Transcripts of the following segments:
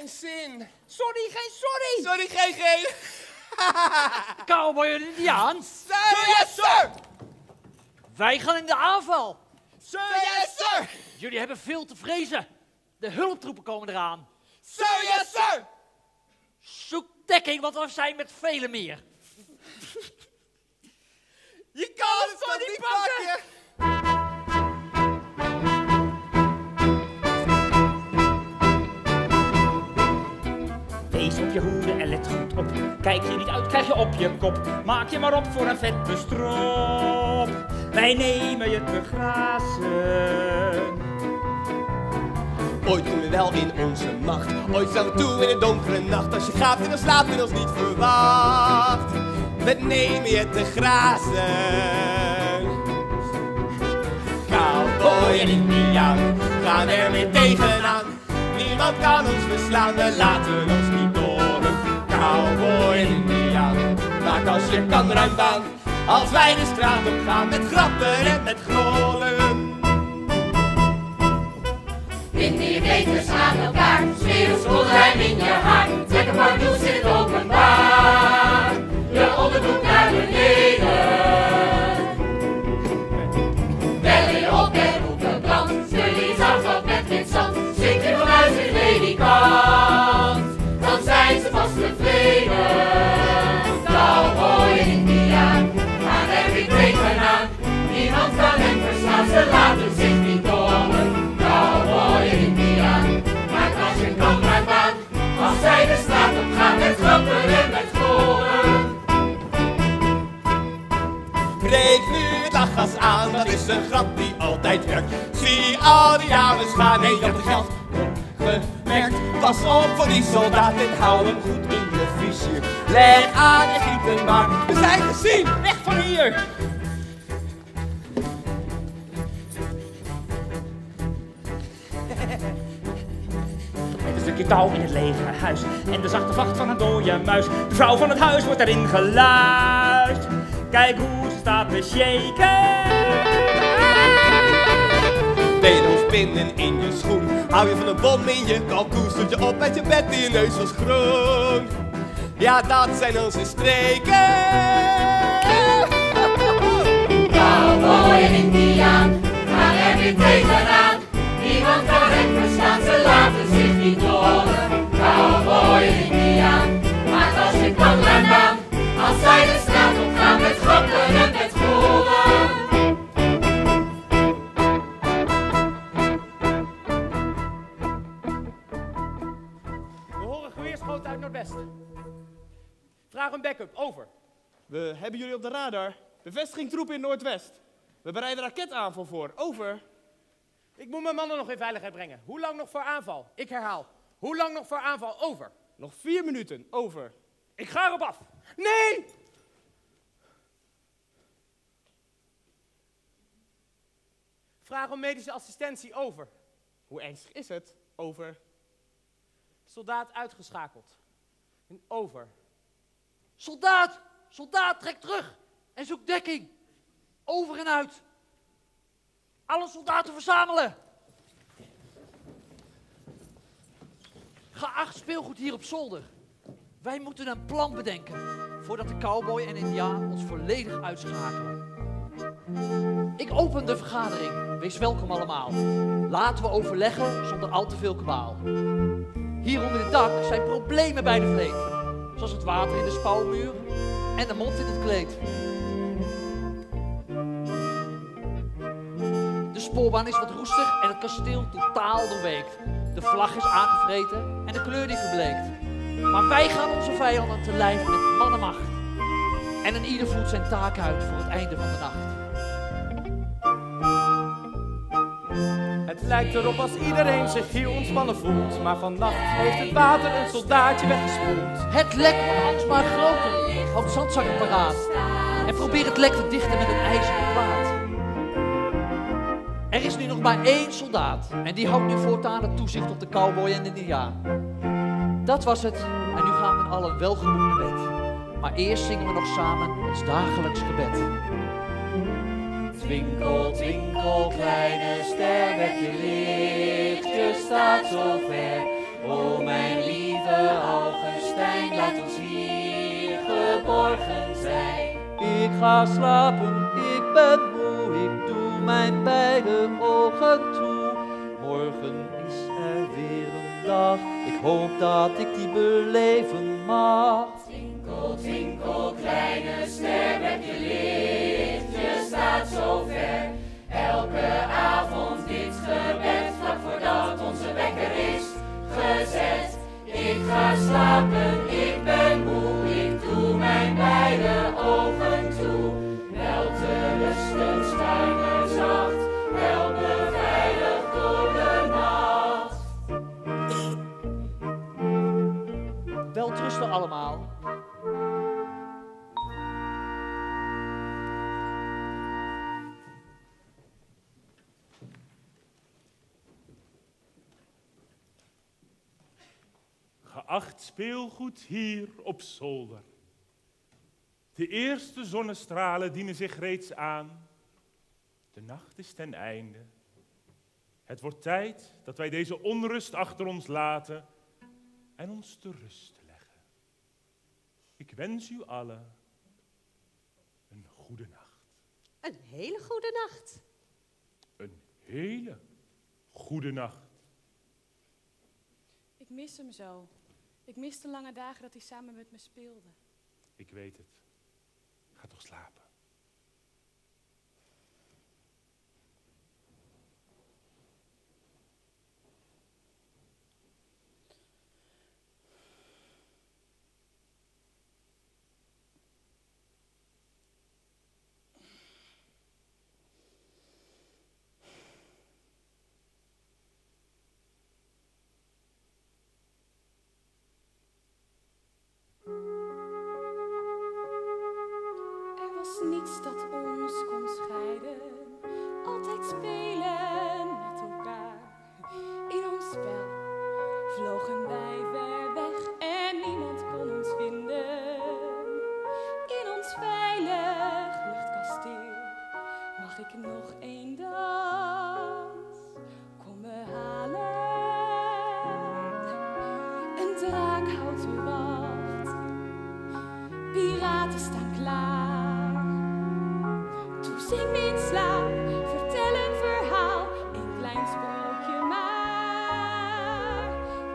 geen zin. Sorry, geen sorry. Sorry, geen geen. Cowboy en Indiaans. Sir, yes, sir. Wij gaan in de aanval. Sir, yes, sir. Jullie hebben veel te vrezen. De hulptroepen komen eraan. Sir, yes, sir. Zoek dekking, want we zijn met vele meer. Je kan het zo niet pakken. Wees op je hoede en let goed op. Kijk je niet uit, krijg je op je kop. Maak je maar op voor een vette strop. Wij nemen je te grazen. Ooit kom je wel in onze macht. Ooit staan we toe in de donkere nacht. Als je gaat en dan slaapt men ons niet verwacht. We nemen je te grazen. Cowboy en Indiaan gaan er weer tegenaan. Niemand kan ons verslaan, we laten ons niet doren. Cowboy en Indiaan, maak als je kan ruim baan. Als wij de straat op gaan met grappen en met grollen. Bind je ketens aan elkaar, schreeuw, schroederijn in je hart. Trek een paar nieuws in het openbaar. Je onderdoek naar beneden. Bel je op en roep een brand. Stuur je zout wat met wit zand. Zink je vanuit de ledikant. Dan zijn ze vast tevreden. Cowboy en Indiaan gaan er weer tegenaan. Niemand kan hen verslaan, ze laten zich niet domen. Cowboy en Indiaan, maak als je kan maar baan. Als zij de straat op gaan met grappen en met goren. Breek nu het lachgas aan, dat is een grap die altijd werkt. Zie al die dames gaan, nee dat is geld opgemerkt. Pas op voor die soldaat en hou hem goed in je vizier. Leg aan en giet hem maar, we zijn gezien, weg van hier! Touw in het legerhuis en de zachte vacht van een dode muis. De vrouw van het huis wordt erin geluid. Kijk hoe ze staat te shaken. Bedels binnen in je schoen. Hou je van een bom in je kalkoen. Stond je op uit je bed en je neus was groen. Ja, dat zijn onze streken. Cowboy en Indiaan gaan er weer tegenaan. Niemand kan hen verstaan, ze laten zich niet horen. Cowboy en Indiaan, maak als je kan maar baan. Als zij de straat op gaan met grappen en met gollen. We horen geweerschoten uit Noordwesten. Vraag een backup, over. We hebben jullie op de radar. Bevestiging troepen in Noordwest. We bereiden raketaanval voor, over. Ik moet mijn mannen nog in veiligheid brengen. Hoe lang nog voor aanval? Ik herhaal. Hoe lang nog voor aanval? Over. Nog 4 minuten. Over. Ik ga erop af. Nee! Vraag om medische assistentie. Over. Hoe ernstig is het? Over. Soldaat uitgeschakeld. En over. Soldaat! Soldaat, trek terug! En zoek dekking. Over en uit. Alle soldaten verzamelen! Geacht speelgoed hier op zolder. Wij moeten een plan bedenken voordat de cowboy en Indiaan ons volledig uitschakelen. Ik open de vergadering. Wees welkom allemaal. Laten we overleggen zonder al te veel kabaal. Hier onder het dak zijn problemen bij de vleet. Zoals het water in de spouwmuur en de mond in het kleed. De spoorbaan is wat roestig en het kasteel totaal doorweekt. De vlag is aangevreten en de kleur die verbleekt. Maar wij gaan onze vijanden te lijf met mannenmacht. En een ieder voert zijn taak uit voor het einde van de nacht. Het lijkt erop als iedereen zich hier ontspannen voelt. Maar vannacht heeft het water een soldaatje weggespoeld. Het lek wordt alsmaar groter. Houd zandzakken paraat. En probeer het lek te dichten met een ijzeren plaat. Er is nu nog maar 1 soldaat en die houdt nu voortaan het toezicht op de cowboy en de Indiaan. Dat was het en nu gaan we met allen welgemoed naar bed. Maar eerst zingen we nog samen ons dagelijks gebed. Twinkel, twinkel, kleine ster, met je lichtje staat zo ver, o mijn liefde. laat ons hier geborgen zijn. Ik ga slapen, ik ben moe, ik doe mijn beide ogen toe. Morgen is er weer een dag, ik hoop dat ik die beleven mag. Twinkel, twinkel, kleine ster, met je licht, je staat zo ver. Elke avond dit gebed, vlak voordat onze wekker is gezet. Ik ga slapen, ik ben moe, ik doe mijn beide ogen toe. Wel te rusten, schuin en zacht, wel beveiligd door de nacht. Wel te rusten allemaal. Geacht speelgoed hier op zolder. De eerste zonnestralen dienen zich reeds aan. De nacht is ten einde. Het wordt tijd dat wij deze onrust achter ons laten en ons te rusten leggen. Ik wens u allen een goede nacht. Een hele goede nacht. Een hele goede nacht. Ik mis hem zo. Ik mis de lange dagen dat hij samen met me speelde. Ik weet het. Ga toch slapen. Niets dat ons kon scheiden, altijd spelen met elkaar. In ons spel vlogen wij ver weg en niemand kon ons vinden. In ons veilig luchtkasteel mag ik nog één dans. Kom me halen, een draak houdt me wacht. Piraten staan klaar. Zing me in slaap, vertel een verhaal, een klein sprookje maar.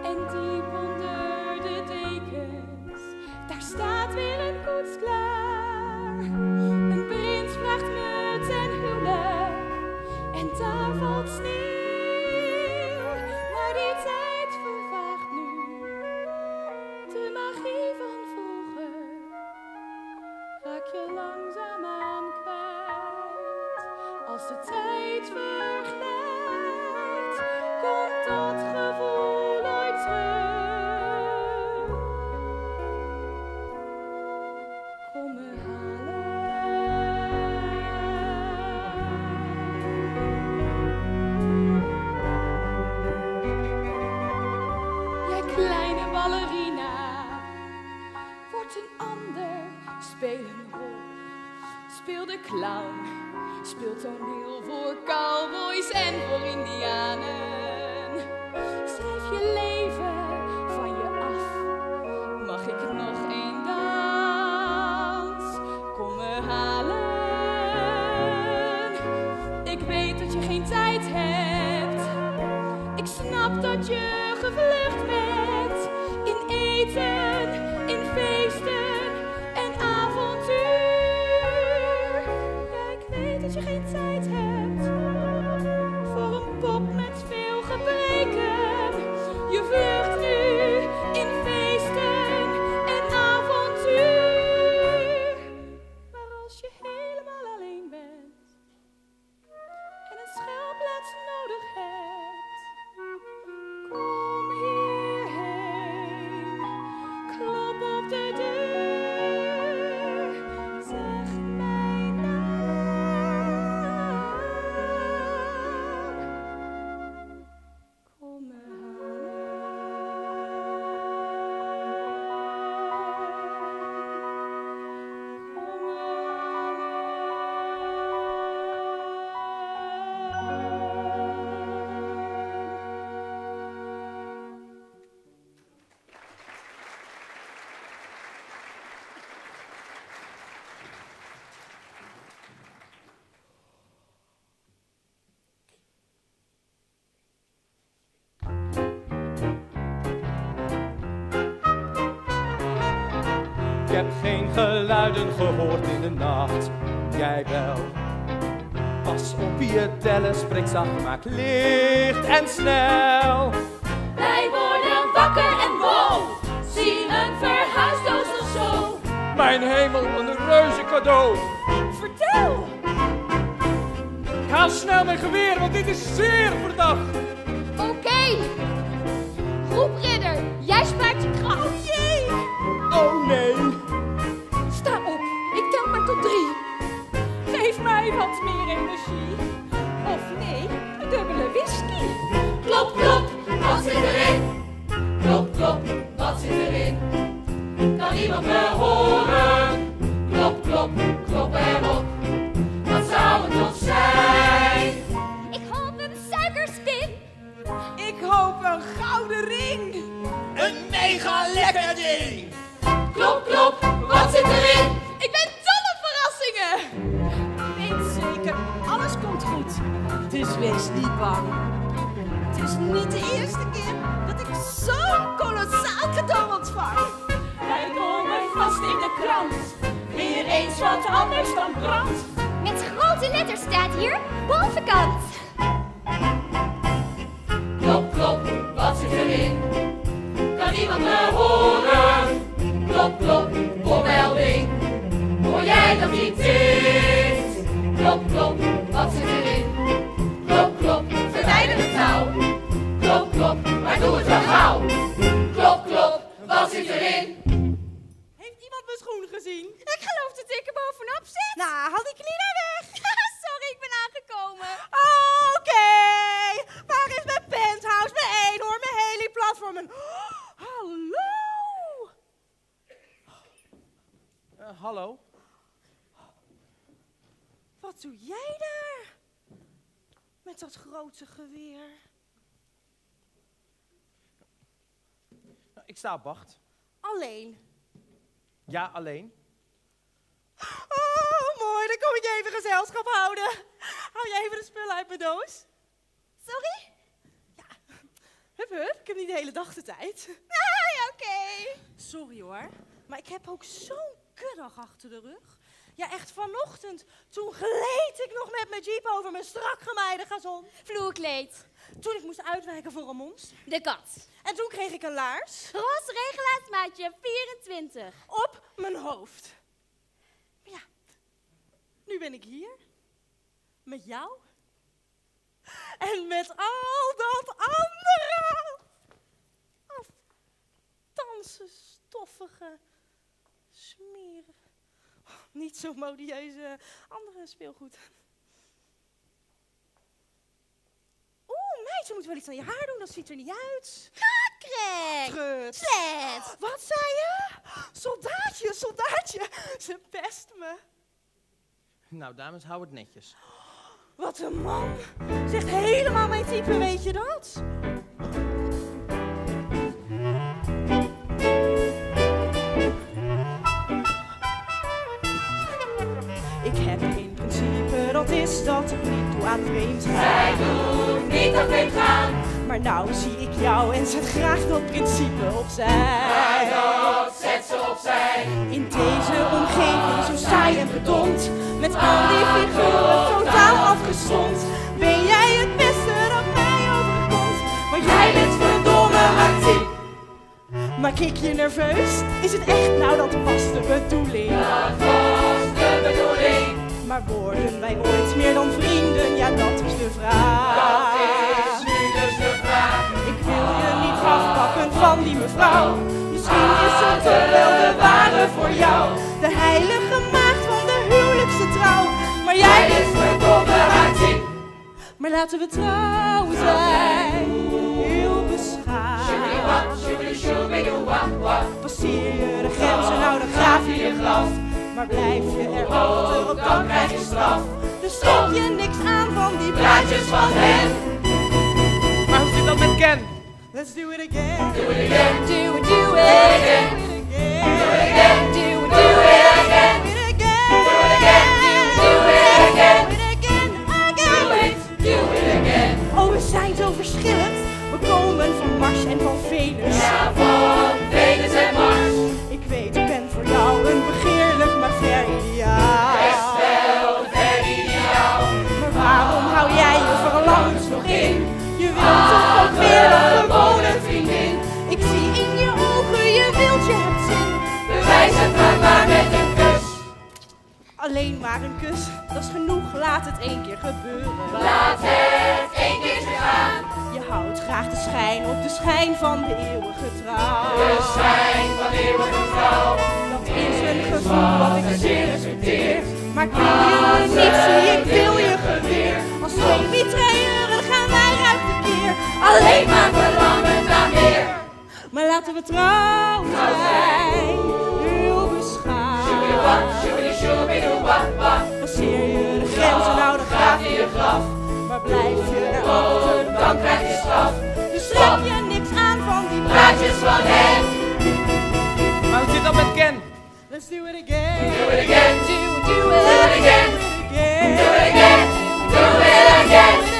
En diep onder de dekens, daar staat weer een koets klaar. Een prins vraagt me ten huwelijk, en daar valt sneeuw. Maar die tijd vervaagt nu, de magie van vroeger, raak je langzaamaan kwijt. Als de tijd verglijdt, komt dat gevoel nooit terug. Kom me halen. Jij kleine ballerina, wordt een ander, speel een rol, speel de clown. Speelt toneel voor cowboys en voor indianen. Schrijf je leven van je af. Mag ik nog één dans? Kom me halen. Ik weet dat je geen tijd hebt. Ik snap dat je gevlucht bent. In eten, in feesten. Dat je geen tijd hebt voor een pop met veel gebreken. Je vlucht nu in feesten en avontuur. Maar als je helemaal alleen bent en een schuilplaats nodig hebt, kom hier. heb geen geluiden gehoord in de nacht, jij wel. Pas op je tellen, spreek zacht, maak licht en snel. Wij worden wakker en wow, zien een verhuisdoos nog zo. Mijn hemel, een reuze cadeau. Vertel! Ik haal snel mijn geweer, want dit is zeer verdacht. Oké. Roep Ridder, jij spaart je kracht. Oh jee! Oh nee! Sta op, ik tel maar tot 3. Geef mij wat meer energie. Of nee, een dubbele whisky. Klop, klop, wat zit erin? Klop, klop, wat zit erin? Kan iemand me horen? Klop, klop, klop erop. Wat zou het toch zijn? Ik hoop een suikerspin. Ik hoop een gouden ring. Een mega lekker ding. Klop, klop, wat zit erin? Ik ben dol op verrassingen. Ik weet zeker, alles komt goed. Dus wees niet bang. Het is niet de eerste keer dat ik zo'n kolossaal cadeau ontvang. Wij komen vast in de krant. Weer eens wat anders dan brand. Met grote letters staat hier bovenkant. Klop, klop, wat zit erin? Kan iemand me horen? Klop, klop, opmelding. Hoor jij dat niet dit? Klop, klop, wat zit erin? Klop, klop, verwijder het touw. Klop, klop, maar doe het wel gauw. Klop, klop, wat zit erin? Schoen gezien. Ik geloof dat ik er bovenop zit. Nou, haal die knie nou weg. Sorry, ik ben aangekomen. Oh, oké. Waar is mijn penthouse, mijn eenhoorn, mijn heli-platform? Hallo. Hallo. Wat doe jij daar? Met dat grote geweer. Ik sta op wacht. Alleen. Ja, alleen. Oh, mooi. Dan kom ik je even gezelschap houden. Hou jij even de spullen uit mijn doos? Sorry? Ja. Hup. Ik heb niet de hele dag de tijd. Nee, oké. Sorry hoor. Maar ik heb ook zo'n kuddag achter de rug. Ja, echt vanochtend. Toen gleed ik nog met mijn jeep over mijn strak gemijde gazon. Vloerkleed. Toen ik moest uitwijken voor een monster. De kat. En toen kreeg ik een laars. Roze regelaarsmaatje 24. Op mijn hoofd. Maar ja, nu ben ik hier. Met jou. En met al dat andere. Afdansen, stoffige, smerige. Niet zo modieuze andere speelgoed. Oeh, meid, je moet wel iets aan je haar doen, dat ziet er niet uit. Kakrek! Trut! Slet! Wat zei je? Soldaatje, soldaatje, ze pest me. Nou, dames, hou het netjes. Wat een man! Zegt helemaal mijn type, weet je dat? Is dat ik niet doe aan vreemd. Zij doet niet aan vreemd gaan. Maar nou zie ik jou en zet graag dat principe opzij. Maar dat zet ze opzij. In deze omgeving zo saai en bedond. Met al die figuren totaal afgestond. Ben jij het beste dat mij overkomt? Maar jij bent verdomme actief. Maak ik je nerveus? Is het echt? Nou, dat was de bedoeling. Dat was de bedoeling. Maar worden wij ooit meer dan vrienden? Ja, dat is de vraag. Dat is nu dus de vraag. Ik wil je niet afpakken van die mevrouw. Misschien is het toch wel de ware voor jou. De heilige maagd van de huwelijkse trouw. Maar jij is verdomme haar tien. Maar laten we trouw zijn. Heel beschaafd. Passeer je de grenzen, nou dan graaf je je graf. Maar blijf je er achter op, dan krijg je straf. Dus stop je niks aan van die plaatjes van hen. Maar hoe zit dat met Ken? Let's do it again. Do it again. Do it, do it again. Do it again. Do it, do it again. Do it again. Do it again. Do it, do it again. Oh, we zijn zo verschillend. We komen van Mars en van Venus. Ja, van Venus en Mars. Ik weet, ik ben voor jou. je wilt, je hebt zin. Bewijs het maar met een kus. Alleen maar een kus, dat is genoeg. Laat het één keer gebeuren. Laat het één keer gaan. Je houdt graag de schijn op de schijn van de eeuwige trouw. De schijn van de eeuwige trouw. Dat is een gevoel wat ik zeer respecteer. Maar ik wil je niet zie, ik wil je geweer. Als twee mitrailleuren gaan wij uit de keer. Alleen maar verlangen naar meer. Maar laten we trouw zijn, heel beschaamd. Sjoebidouwa, sjoebidouwa, wa. Passeer je de grenzen, nou dan gaat in je graf. Maar blijf je erachter, dan krijg je straf. Dus trek je niks aan van die praatjes van hen. Maar hoe zit dat met Ken? Let's do it again. Do it again. Do it again. Do it again. Do it again. Do it again. Do it again.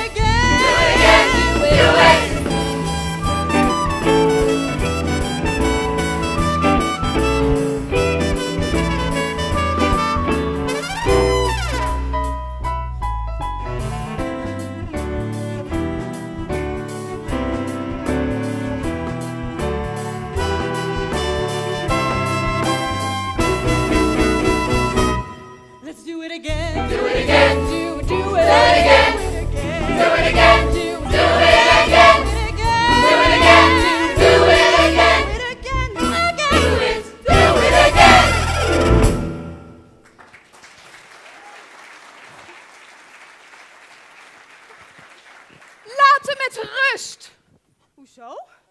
Met rust. Hoezo?